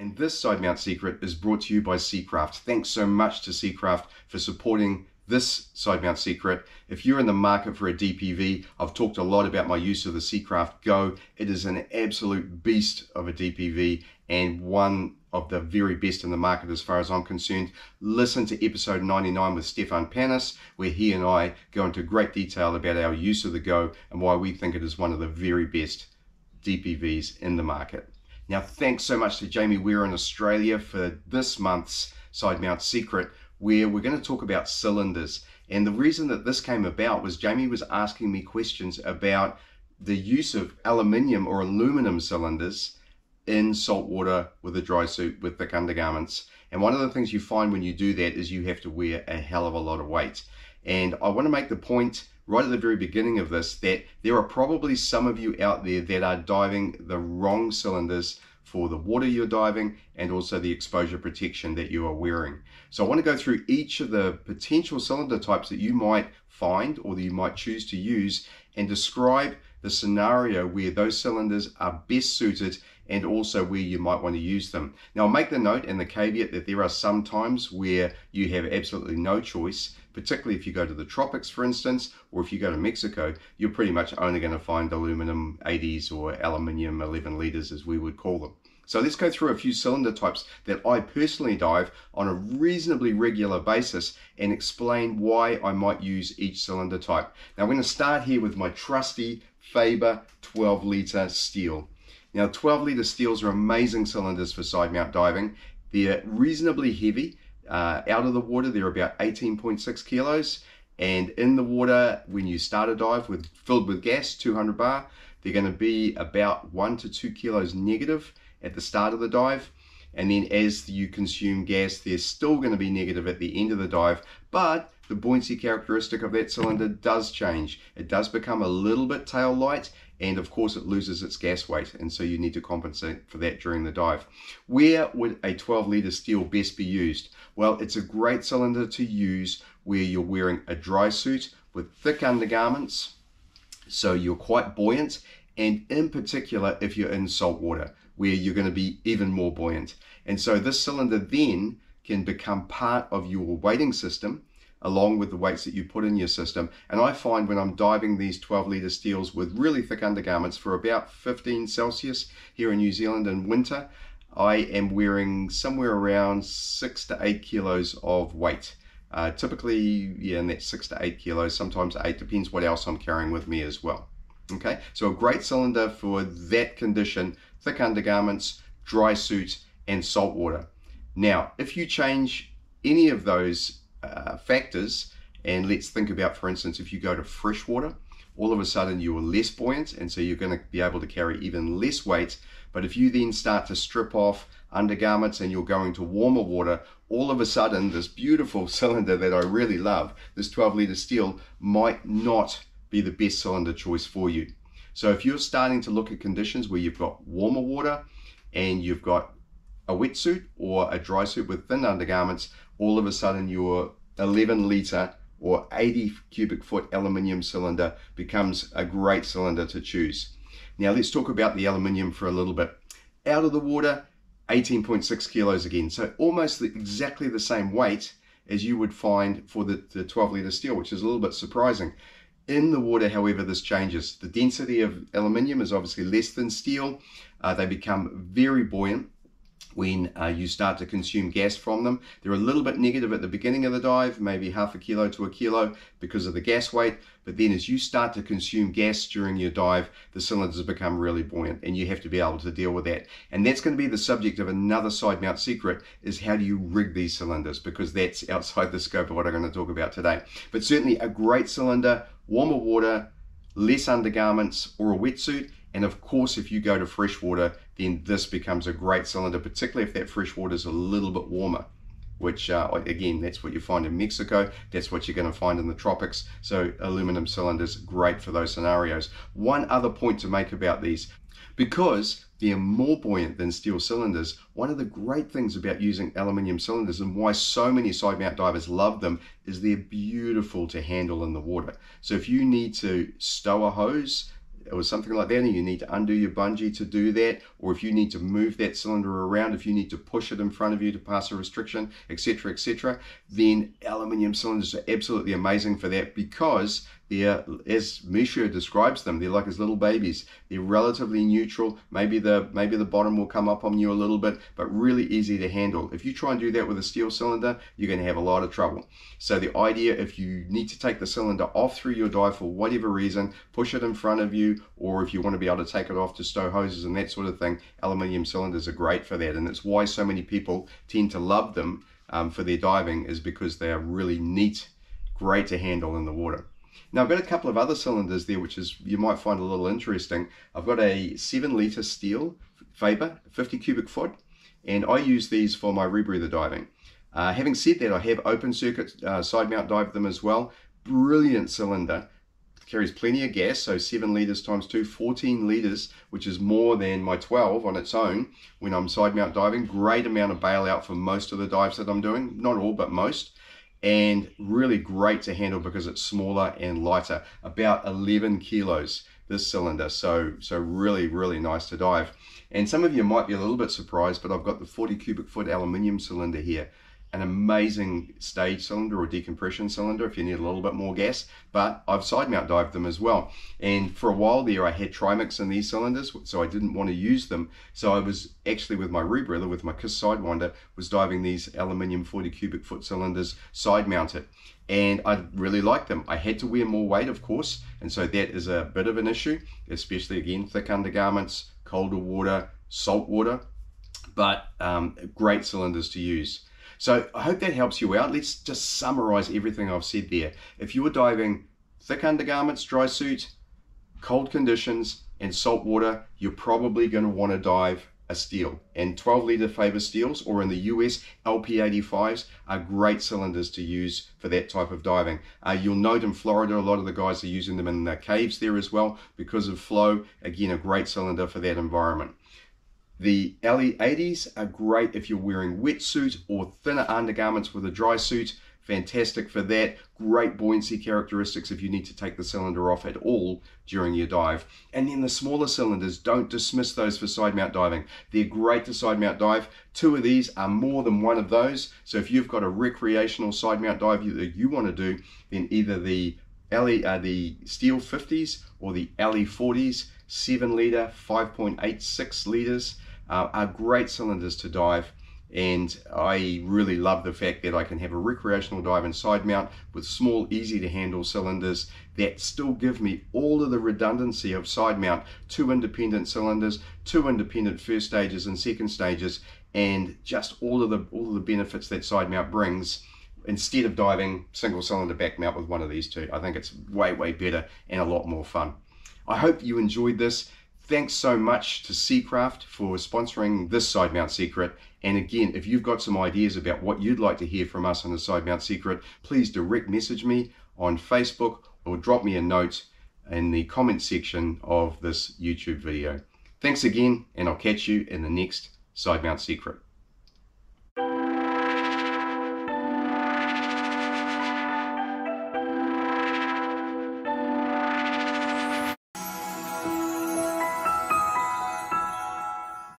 And this side mount secret is brought to you by Seacraft. Thanks so much to Seacraft for supporting this side mount secret. If you're in the market for a DPV, I've talked a lot about my use of the Seacraft Go. It is an absolute beast of a DPV and one of the very best in the market as far as I'm concerned. Listen to episode 99 with Stefan Panis, where he and I go into great detail about our use of the Go and why we think it is one of the very best DPVs in the market. Now, thanks so much to Jamie Weir in Australia for this month's Side Mount Secret, where we're going to talk about cylinders. And the reason that this came about was Jamie was asking me questions about the use of aluminium or aluminum cylinders in salt water with a dry suit with thick undergarments. And one of the things you find when you do that is you have to wear a hell of a lot of weight. And I want to make the point right at the very beginning of this that there are probably some of you out there that are diving the wrong cylinders for the water you're diving and also the exposure protection that you are wearing. So I want to go through each of the potential cylinder types that you might find or that you might choose to use and describe the scenario where those cylinders are best suited and also where you might want to use them. Now, I'll make the note and the caveat that there are some times where you have absolutely no choice, particularly if you go to the tropics, for instance, or if you go to Mexico, you're pretty much only going to find aluminum 80s or aluminium 11 liters, as we would call them. So let's go through a few cylinder types that I personally dive on a reasonably regular basis and explain why I might use each cylinder type. Now, I'm going to start here with my trusty Faber 12-litre steel. Now, 12-litre steels are amazing cylinders for side mount diving. They're reasonably heavy. Out of the water, they're about 18.6 kilos. And in the water, when you start a dive filled with gas, 200 bar, they're going to be about 1 to 2 kilos negative at the start of the dive, and then as you consume gas, they're still going to be negative at the end of the dive, but the buoyancy characteristic of that cylinder does change. It does become a little bit tail light, and of course it loses its gas weight, and so you need to compensate for that during the dive. Where would a 12-litre steel best be used? Well, it's a great cylinder to use where you're wearing a dry suit with thick undergarments, so you're quite buoyant, and in particular if you're in salt water, where you're going to be even more buoyant. And so this cylinder then can become part of your weighting system along with the weights that you put in your system. And I find when I'm diving these 12-litre steels with really thick undergarments for about 15 Celsius here in New Zealand in winter, I am wearing somewhere around 6 to 8 kilos of weight. Typically, yeah, in that 6 to 8 kilos, sometimes 8, depends what else I'm carrying with me as well. Okay, so a great cylinder for that condition: thick undergarments, dry suit, and salt water. Now, if you change any of those factors, and let's think about, for instance, if you go to fresh water, all of a sudden you are less buoyant, and so you're going to be able to carry even less weight. But if you then start to strip off undergarments and you're going to warmer water, all of a sudden this beautiful cylinder that I really love, this 12-litre steel, might not be the best cylinder choice for you. So if you're starting to look at conditions where you've got warmer water and you've got a wetsuit or a dry suit with thin undergarments, all of a sudden your 11-litre or 80 cubic foot aluminium cylinder becomes a great cylinder to choose. Now let's talk about the aluminium for a little bit. Out of the water, 18.6 kilos again, so almost exactly the same weight as you would find for the 12-litre steel, which is a little bit surprising. In the water, however, this changes. The density of aluminium is obviously less than steel. They become very buoyant when you start to consume gas from them. They're a little bit negative at the beginning of the dive, maybe 0.5 kilo to 1 kilo because of the gas weight. But then as you start to consume gas during your dive, the cylinders become really buoyant and you have to be able to deal with that. And that's going to be the subject of another side mount secret, is how do you rig these cylinders, because that's outside the scope of what I'm going to talk about today. But certainly a great cylinder: warmer water, less undergarments or a wetsuit. And of course, if you go to fresh water, then this becomes a great cylinder, particularly if that fresh water is a little bit warmer, which again, that's what you find in Mexico. That's what you're going to find in the tropics. So aluminum cylinders, great for those scenarios. One other point to make about these, because they're more buoyant than steel cylinders, one of the great things about using aluminium cylinders and why so many side mount divers love them is they're beautiful to handle in the water. So if you need to stow a hose or something like that, and you need to undo your bungee to do that, or if you need to move that cylinder around, if you need to push it in front of you to pass a restriction, etc., etc., then aluminium cylinders are absolutely amazing for that, because they're, as Michaud describes them, they're like his little babies. They're relatively neutral. Maybe the bottom will come up on you a little bit, but really easy to handle. If you try and do that with a steel cylinder, you're going to have a lot of trouble. So the idea, if you need to take the cylinder off through your dive for whatever reason, push it in front of you, or if you want to be able to take it off to stow hoses and that sort of thing, aluminium cylinders are great for that. And it's why so many people tend to love them for their diving, is because they are really neat, great to handle in the water. Now I've got a couple of other cylinders there, which is, you might find a little interesting. I've got a 7-litre steel Faber, 50 cubic foot, and I use these for my rebreather diving. Having said that, I have open circuit side mount dived them as well. Brilliant cylinder. Carries plenty of gas, so 7 litres times 2, 14 litres, which is more than my 12 on its own when I'm side mount diving. Great amount of bailout for most of the dives that I'm doing, not all, but most. And really great to handle because it's smaller and lighter, about 11 kilos this cylinder, so really, really nice to dive. And some of you might be a little bit surprised, but I've got the 40 cubic foot aluminium cylinder here, an amazing stage cylinder or decompression cylinder if you need a little bit more gas, but I've side mount dived them as well. And for a while there I had trimix in these cylinders, so I didn't want to use them, so I was actually with my rebreather, with my KISS Sidewinder, was diving these aluminium 40 cubic foot cylinders side mounted, and I really liked them. I had to wear more weight, of course, and so that is a bit of an issue, especially again thick undergarments, colder water, salt water, but great cylinders to use. So I hope that helps you out. Let's just summarize everything I've said there. If you were diving thick undergarments, dry suit, cold conditions, and salt water, you're probably going to want to dive a steel. And 12-litre Faber steels, or in the US, LP85s, are great cylinders to use for that type of diving. You'll note in Florida, a lot of the guys are using them in the caves there as well because of flow. Again, a great cylinder for that environment. The Alley 80s are great if you're wearing wetsuit or thinner undergarments with a dry suit. Fantastic for that. Great buoyancy characteristics if you need to take the cylinder off at all during your dive. And then the smaller cylinders, don't dismiss those for side mount diving. They're great to side mount dive. 2 of these are more than 1 of those. So if you've got a recreational side mount dive that you want to do, then either the Alley, the steel 50s or the Alley 40s, 7-litre, 5.86 litres. Are great cylinders to dive, and I really love the fact that I can have a recreational dive and side mount with small, easy to handle cylinders that still give me all of the redundancy of side mount, 2 independent cylinders, 2 independent first stages and second stages, and just all of the benefits that side mount brings instead of diving single cylinder back mount with one of these 2. I think it's way, way better and a lot more fun. I hope you enjoyed this. Thanks so much to Seacraft for sponsoring this Side Mount Secret. And again, if you've got some ideas about what you'd like to hear from us on the Side Mount Secret, please direct message me on Facebook or drop me a note in the comment section of this YouTube video. Thanks again, and I'll catch you in the next Side Mount Secret.